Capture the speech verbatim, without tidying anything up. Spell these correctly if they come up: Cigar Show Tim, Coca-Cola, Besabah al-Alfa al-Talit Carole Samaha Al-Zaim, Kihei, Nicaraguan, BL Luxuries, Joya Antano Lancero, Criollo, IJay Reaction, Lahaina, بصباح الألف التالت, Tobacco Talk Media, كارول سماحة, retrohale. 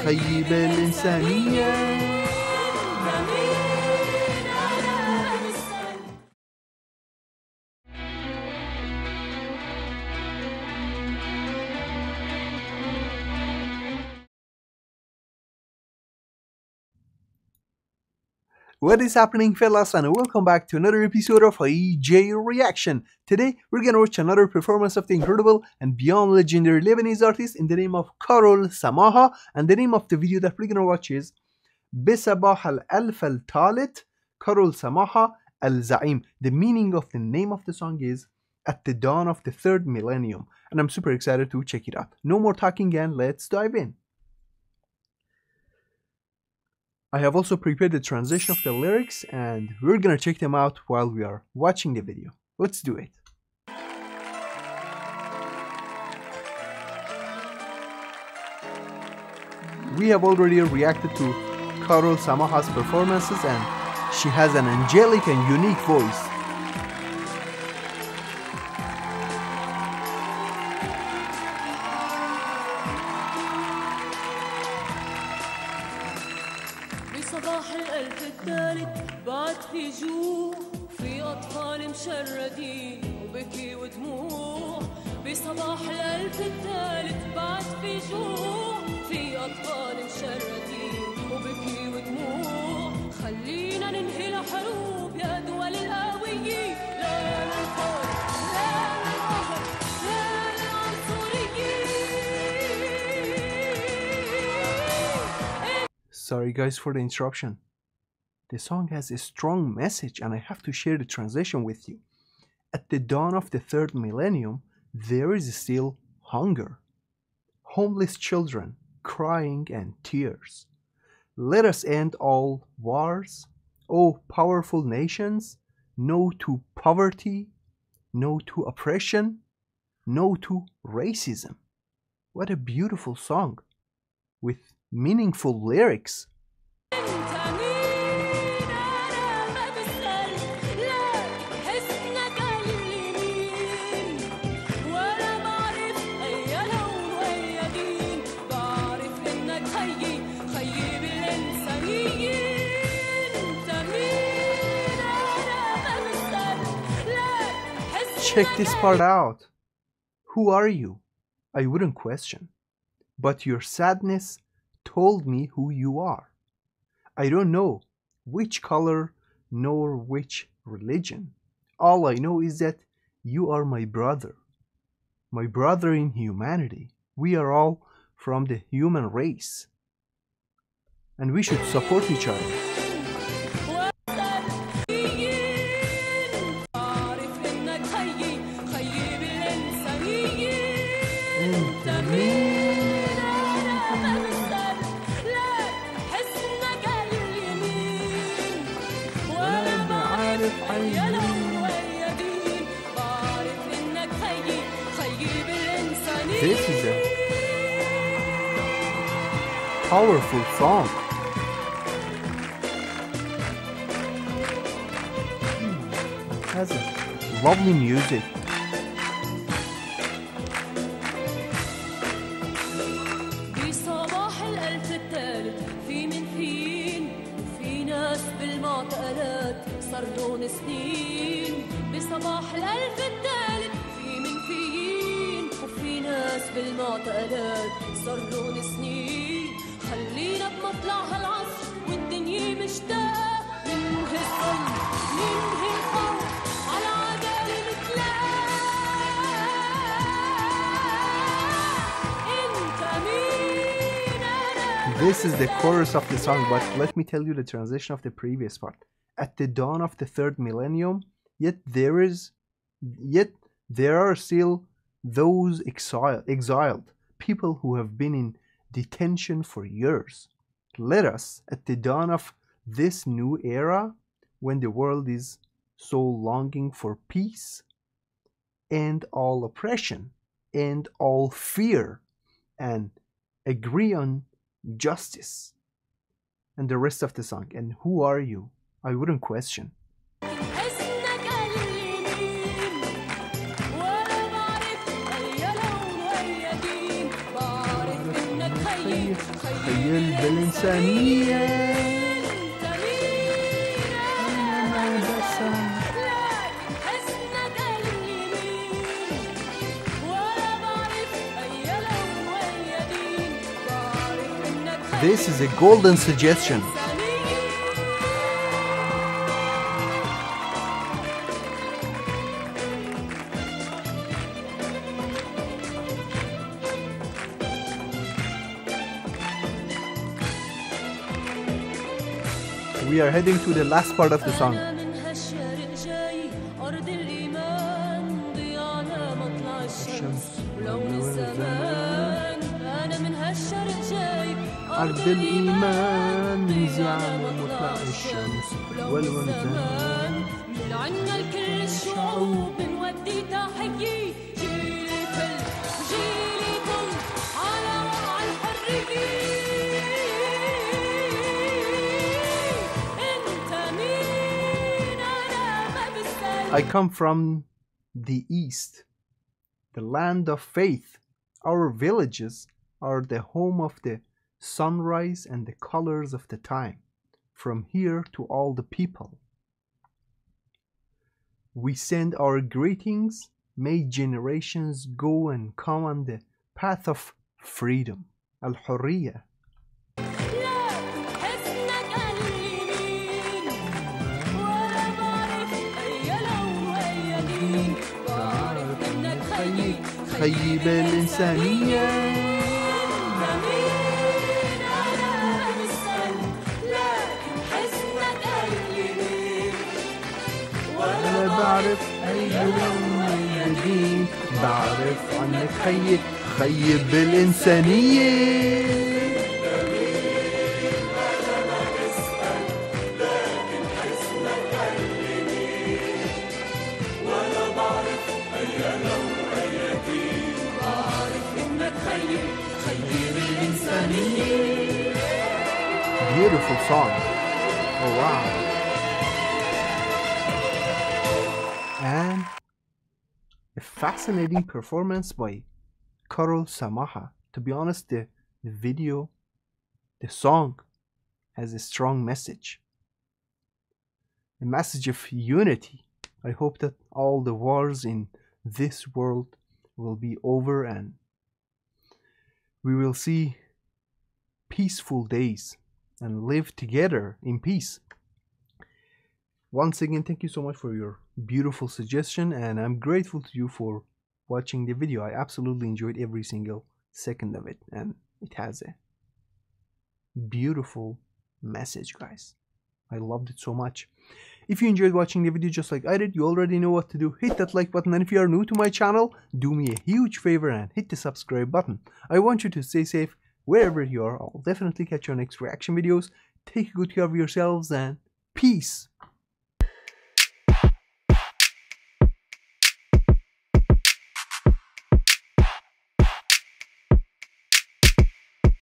الخيبة الإنسانية. What is happening, fellas, and welcome back to another episode of IJay Reaction. Today we're gonna watch another performance of the incredible and beyond legendary Lebanese artist in the name of Carole Samaha, and the name of the video that we're gonna watch is Besabah al-Alfa al-Talit Carole Samaha Al-Zaim. The meaning of the name of the song is At the Dawn of the Third Millennium, and I'm super excited to check it out. No more talking and let's dive in. I have also prepared the translation of the lyrics, and we're gonna check them out while we are watching the video. Let's do it. We have already reacted to Carole Samaha's performances, and she has an angelic and unique voice. صباح الألف الثالث بعد في جوع في أطفال مشردين وبكي ودموع. بصباح الألف الثالث بعد في جوع في أطفال مشردين وبكي ودموع. خلينا ننهي الحروب يا دول القوية، لا للفقر لا للقهر لا للعنصريين. Sorry guys for the interruption. The song has a strong message, and I have to share the translation with you. At the dawn of the third millennium, there is still hunger, homeless children crying and tears. Let us end all wars, O powerful nations. No to poverty, no to oppression, no to racism. What a beautiful song with meaningful lyrics. Check this part out. Who are you? I wouldn't question, but your sadness told me who you are. I don't know which color nor which religion. All I know is that you are my brother, my brother in humanity. We are all from the human race, and we should support each other. This is a powerful song. It has a lovely music. صار دون سنين بصباح الألف الثالث في منفيين وفي ناس بالمعتقلات صار دون سنين. خلينا بمطلع هالعصر والدنيا مشتاقة ننهي الظلم ننهي القهر على عدالة متلاقى. أنت مين أنا؟ This is the chorus of the song, but let me tell you the transition of the previous part. At the dawn of the third millennium, yet there is, yet there are still those exiled, exiled people who have been in detention for years. Let us, at the dawn of this new era, when the world is so longing for peace, end all oppression, end all fear, and agree on justice. And the rest of the song. And who are you? I wouldn't question. تخيل بالإنسانية أنا البسام حسنك قليلي ولا بعرف أي لون ويا دين بعرف إنك This is a golden suggestion. We are heading to the last part of the song. أرض الإيمان زعم مطلع الشمس والومدان لعنا لكل الشعوب بنودي تحيي جيلكم جيلكم على وعي الحرية. I come from the East, the land of faith. Our villages are the home of the sunrise and the colors of the time, from here to all the people. We send our greetings, may generations go and come on the path of freedom, al-Hurriya. خيب الإنسانية أمين أنا أسأل لكن حسنك قليل ولا بعرف أي لون يدين بعرف عنك خيب خيب الإنسانية أمين أنا أسأل لكن حسنك قليل ولا بعرف أي لون Beautiful song. Oh wow. And a fascinating performance by Carole Samaha. To be honest, the, the video, the song has a strong message. A message of unity. I hope that all the wars in this world will be over and we will see peaceful days and live together in peace. Once again, thank you so much for your beautiful suggestion, and I'm grateful to you for watching the video. I absolutely enjoyed every single second of it, and it has a beautiful message, guys. I loved it so much. If you enjoyed watching the video just like I did, you already know what to do. Hit that like button, and if you are new to my channel, do me a huge favor and hit the subscribe button. I want you to stay safe wherever you are. I'll definitely catch your next reaction videos. Take good care of yourselves and peace.